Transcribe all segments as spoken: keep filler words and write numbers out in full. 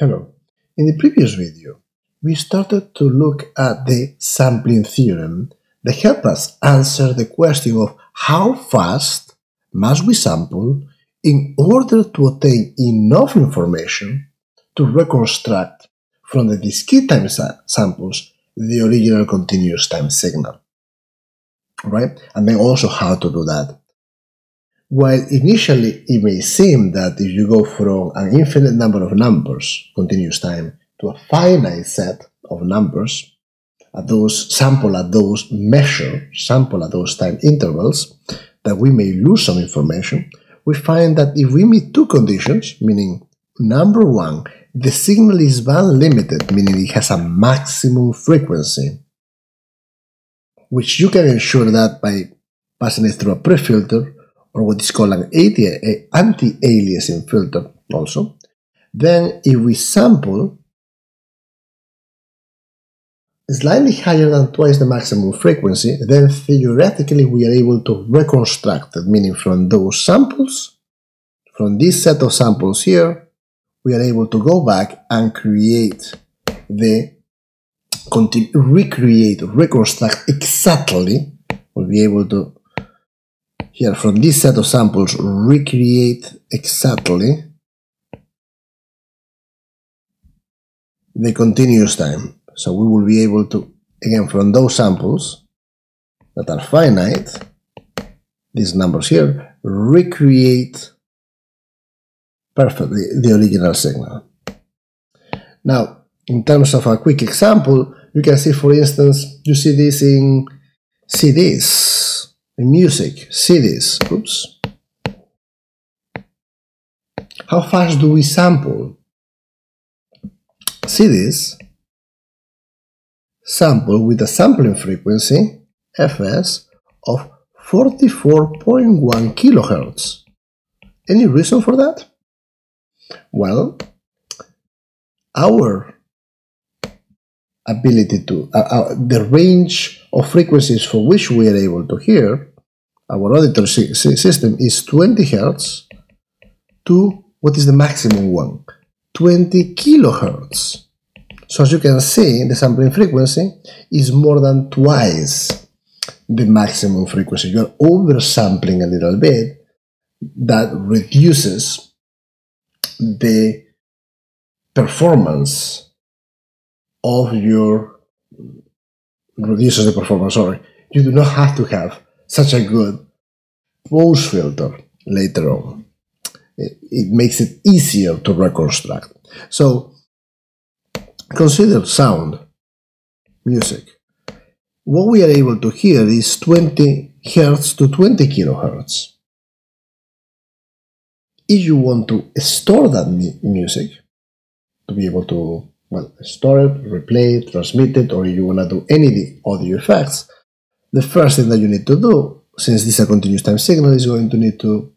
Hello. In the previous video, we started to look at the sampling theorem that helps us answer the question of how fast must we sample in order to obtain enough information to reconstruct from the discrete time sa samples the original continuous time signal. Right? And then also how to do that. While initially it may seem that if you go from an infinite number of numbers, continuous time, to a finite set of numbers, at those sample at those measure, sample at those time intervals, that we may lose some information, we find that if we meet two conditions, meaning number one, the signal is band limited, meaning it has a maximum frequency, which you can ensure that by passing it through a pre-filter, or what is called an anti-aliasing filter also, then if we sample slightly higher than twice the maximum frequency, then theoretically we are able to reconstruct it, meaning from those samples, from this set of samples here, we are able to go back and create the, continue, recreate, reconstruct exactly, we'll be able to here, from this set of samples, recreate exactly the continuous time. So we will be able to, again, from those samples that are finite, these numbers here, recreate perfectly the original signal. Now, in terms of a quick example, you can see, for instance, you see this in C Ds. Music, C Ds, oops. How fast do we sample? C Ds sample with a sampling frequency, F S, of forty-four point one kilohertz. Any reason for that? Well, our ability to, uh, uh, the range of frequencies for which we are able to hear, our auditor si si system is twenty hertz to, what is the maximum one? twenty kilohertz. So as you can see, the sampling frequency is more than twice the maximum frequency. You are oversampling a little bit, that reduces the performance of your, reduces the performance, sorry, you do not have to have such a good pulse filter later on. It, it makes it easier to reconstruct. So, consider sound, music. What we are able to hear is twenty hertz to twenty kilohertz. If you want to store that music, to be able to well, store it, replay it, transmit it, or if you want to do any audio effects, the first thing that you need to do, since this is a continuous time signal, is going to need to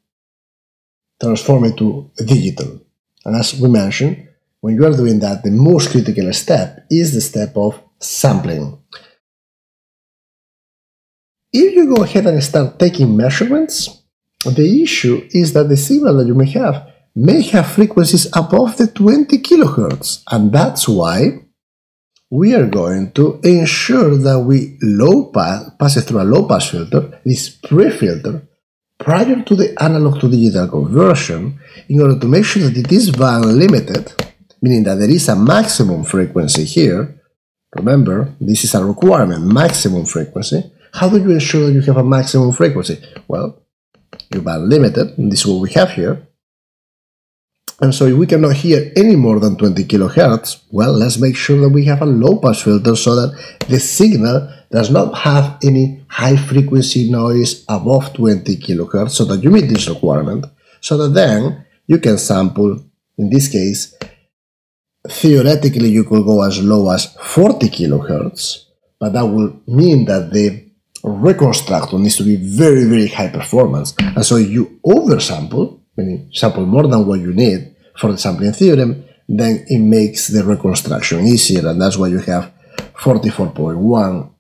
transform it to digital. And as we mentioned, when you are doing that, the most critical step is the step of sampling. If you go ahead and start taking measurements, the issue is that the signal that you may have may have frequencies above the twenty kilohertz, and that's why we are going to ensure that we low pass, pass it through a low pass filter, this pre-filter, prior to the analog to digital conversion, in order to make sure that it is band limited, meaning that there is a maximum frequency here. Remember, this is a requirement, maximum frequency. How do you ensure that you have a maximum frequency? Well, you band limited, and this is what we have here. And so if we cannot hear any more than twenty kilohertz, well, let's make sure that we have a low-pass filter so that the signal does not have any high-frequency noise above twenty kilohertz, so that you meet this requirement, so that then you can sample, in this case, theoretically you could go as low as forty kilohertz, but that will mean that the reconstructor needs to be very, very high performance, and so if you oversample, meaning sample more than what you need for the sampling theorem, then it makes the reconstruction easier, and that's why you have forty-four point one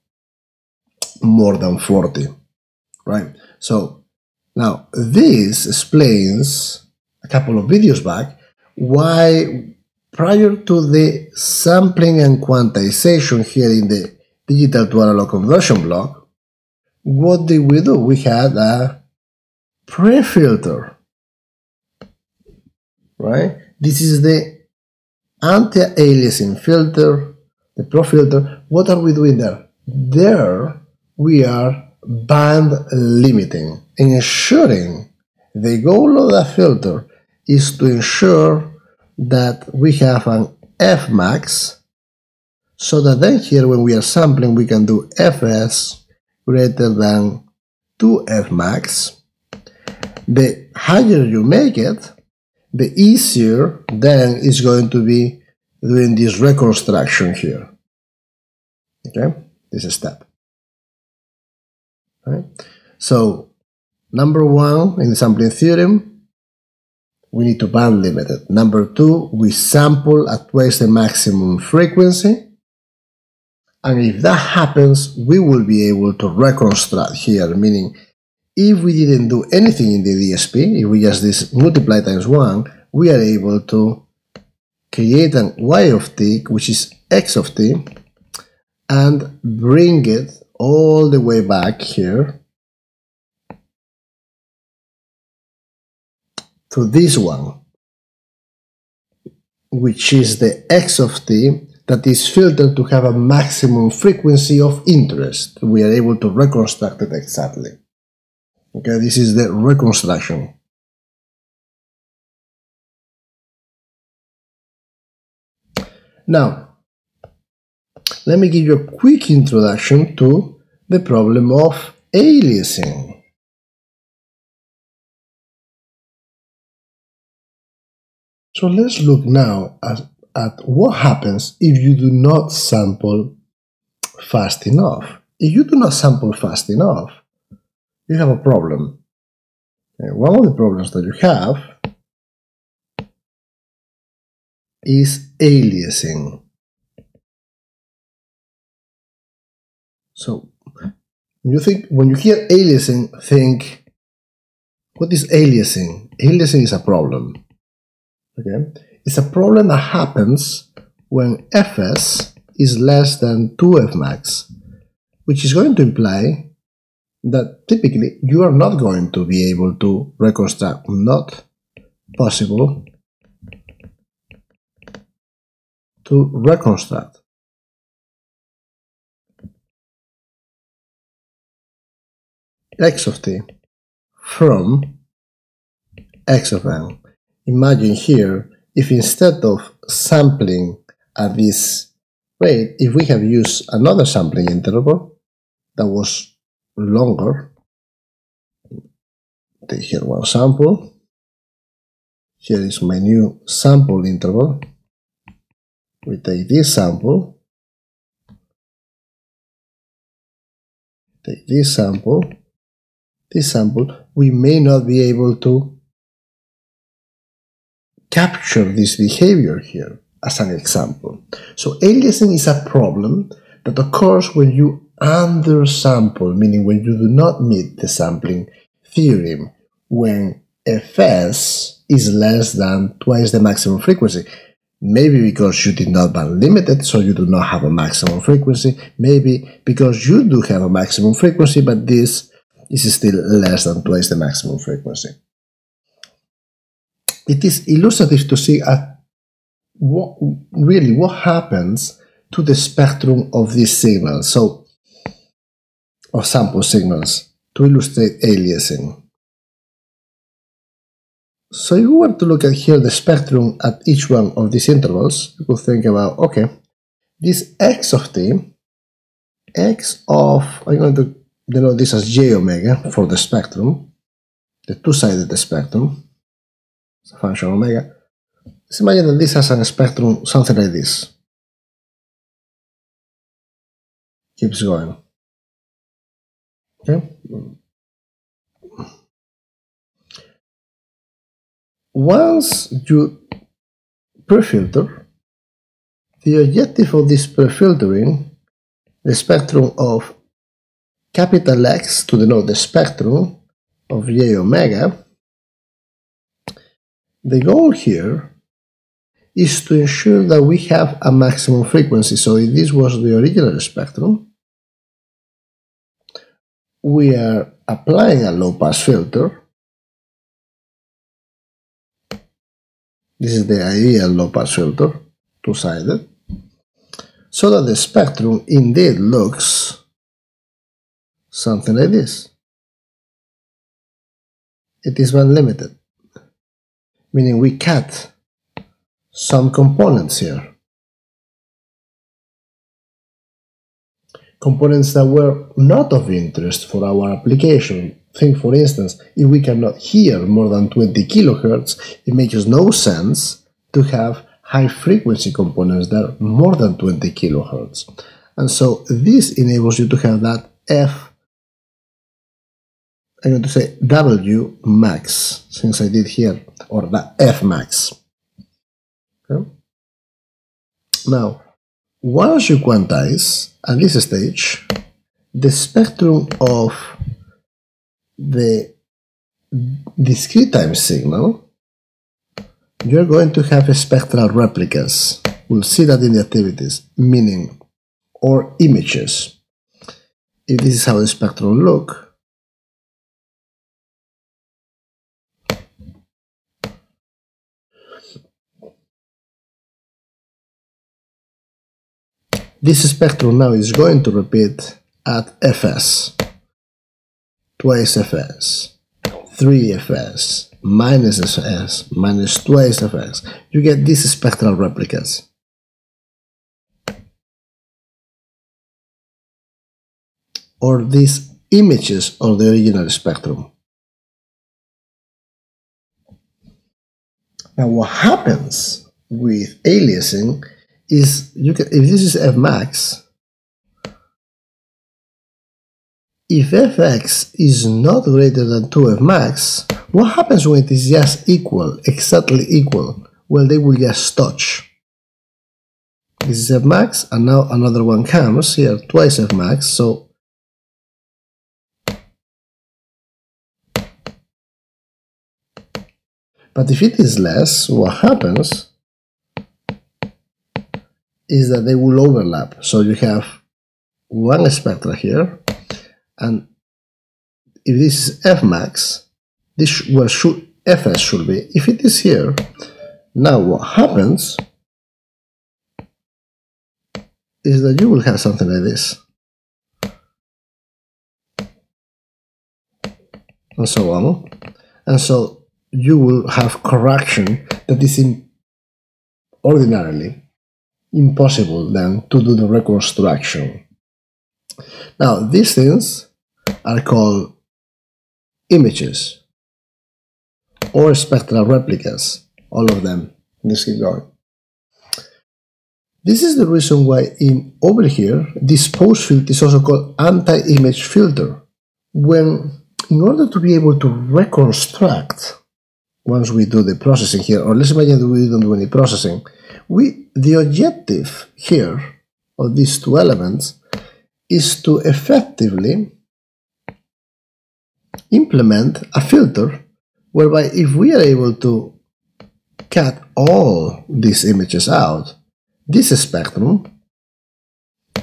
more than forty, right? So now this explains a couple of videos back why prior to the sampling and quantization here in the digital to analog conversion block, what did we do? We had a pre-filter, right? This is the anti-aliasing filter, the pro filter. What are we doing there? There we are band limiting, ensuring the goal of the filter is to ensure that we have an F max, so that then here when we are sampling we can do F S greater than two F max. The higher you make it, the easier then is going to be doing this reconstruction here. Okay, this is step. Right? So number one, in the sampling theorem, we need to band limit it. Number two, we sample at twice the maximum frequency. And if that happens, we will be able to reconstruct here, meaning if we didn't do anything in the D S P, if we just this multiply times one, we are able to create an y of t, which is x of t, and bring it all the way back here to this one, which is the x of t that is filtered to have a maximum frequency of interest. We are able to reconstruct it exactly. Okay, this is the reconstruction. Now, let me give you a quick introduction to the problem of aliasing. So let's look now at, at what happens if you do not sample fast enough. If you do not sample fast enough, you have a problem. And one of the problems that you have is aliasing. So, you think, when you hear aliasing, think, what is aliasing? Aliasing is a problem. Okay? It's a problem that happens when F S is less than two F max, which is going to imply that typically you are not going to be able to reconstruct, not possible to reconstruct. X of t from x of n. Imagine here if instead of sampling at this rate, if we have used another sampling interval that was longer. Take here one sample. Here is my new sample interval. We take this sample. Take this sample. This sample, we may not be able to capture this behavior here as an example. So aliasing is a problem that occurs when you undersample, meaning when you do not meet the sampling theorem, when F S is less than twice the maximum frequency. Maybe because you did not band limit it, so you do not have a maximum frequency. Maybe because you do have a maximum frequency, but this This is still less than twice the maximum frequency. It is illustrative to see at what, really what happens to the spectrum of these signals, so of sample signals, to illustrate aliasing. So if we were to look at here the spectrum at each one of these intervals, you could think about, okay, this x of t, x of, I'm going to denote this as j omega for the spectrum, the two-sided spectrum, it's a function of omega. Let's imagine that this has a spectrum something like this. Keeps going. Okay. Once you pre-filter, the objective of this pre-filtering, the spectrum of capital X to denote the spectrum of j omega, the goal here is to ensure that we have a maximum frequency. So if this was the original spectrum, we are applying a low-pass filter. This is the ideal low-pass filter, two-sided, so that the spectrum indeed looks something like this. It is band limited, meaning we cut some components here. Components that were not of interest for our application. Think, for instance, if we cannot hear more than twenty kilohertz, it makes no sense to have high frequency components that are more than twenty kilohertz. And so this enables you to have that F, I'm going to say W max, since I did here, or that F max. Okay. Now, once you quantize, at this stage, the spectrum of the discrete time signal, you're going to have spectral replicas. We'll see that in the activities, meaning, or images. If this is how the spectrum looks, this spectrum now is going to repeat at F S, twice F S, three F S, minus F S, minus twice F S. You get these spectral replicas. Or these images of the original spectrum. Now what happens with aliasing is, you can, if this is Fmax, if Fx is not greater than two Fmax, what happens when it is just equal, exactly equal? Well, they will just touch. This is Fmax, and now another one comes here, twice Fmax, so but if it is less, what happens is that they will overlap. So you have one spectra here, and if this is Fmax, this where should Fs should be. If it is here, now what happens is that you will have something like this, and so on, and so you will have correction that is in ordinarily impossible then to do the reconstruction. Now these things are called images or spectral replicas, all of them. Let's keep going. This is the reason why in over here this pose filter is also called anti-image filter. When in order to be able to reconstruct, once we do the processing here, or let's imagine that we don't do any processing, we, the objective here of these two elements is to effectively implement a filter whereby if we are able to cut all these images out, this spectrum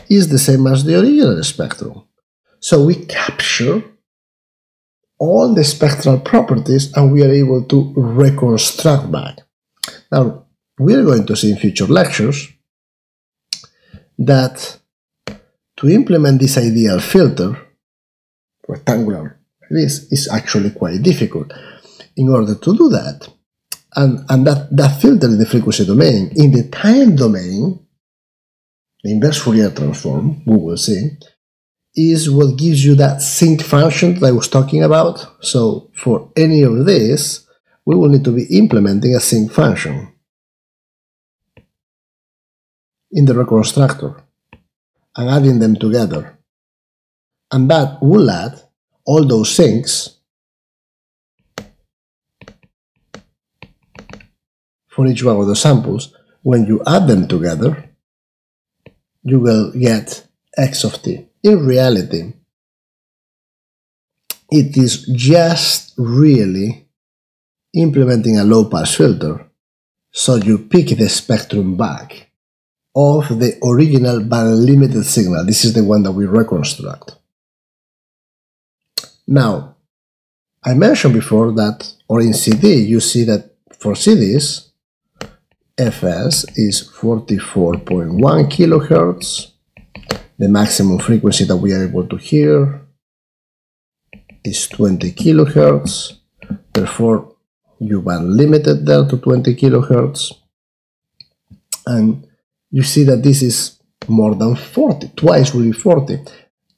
is the same as the original spectrum. So we capture all the spectral properties and we are able to reconstruct back. Now, we are going to see in future lectures that to implement this ideal filter, rectangular like this, is actually quite difficult. In order to do that, and, and that, that filter in the frequency domain, in the time domain, the inverse Fourier transform, we will see, is what gives you that sync function that I was talking about. So for any of this, we will need to be implementing a sync function in the reconstructor and adding them together. And that will add all those syncs for each one of the samples. When you add them together, you will get x of t. In reality, it is just really implementing a low-pass filter So you pick the spectrum back of the original bandlimited signal. This is the one that we reconstruct. Now, I mentioned before that, or in C D, you see that for C Ds, F S is forty-four point one kilohertz, the maximum frequency that we are able to hear is twenty kilohertz, therefore you band limited there to twenty kilohertz, and you see that this is more than forty, twice really forty.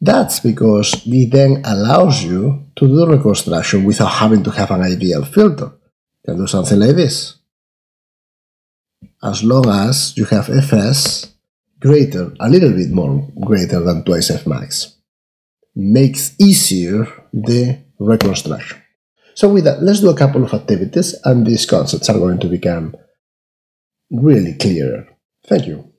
That's because it then allows you to do reconstruction without having to have an ideal filter. You can do something like this. As long as you have F S greater, a little bit more greater than twice Fmax, makes easier the reconstruction. So with that, let's do a couple of activities and these concepts are going to become really clearer. Thank you.